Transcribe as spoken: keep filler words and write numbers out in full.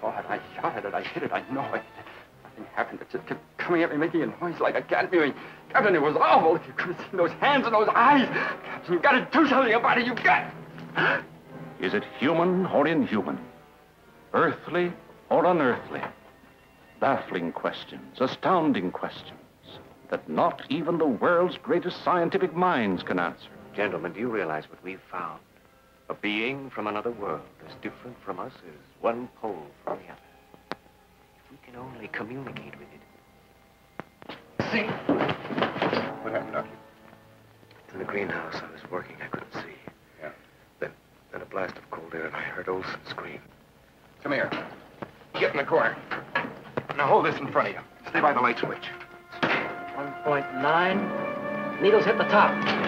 saw it. I shot at it. I hit it. I know it. Nothing happened. It just kept coming at me, making a noise like a cat mewing. Captain, it was awful. You could have seen those hands and those eyes. Captain, you've got to do something about it. You've got... Is it human or inhuman? Earthly or unearthly? Baffling questions, astounding questions that not even the world's greatest scientific minds can answer. Gentlemen, do you realize what we've found? A being from another world, as different from us as one pole from the other. If we can only communicate with it. See? What happened, Doctor? In the greenhouse I was working, I couldn't see. Yeah. Then, then a blast of cold air and I heard Olson scream. Come here. Get in the corner. Now hold this in front of you. Stay by the light switch. one point nine. Needles hit the top.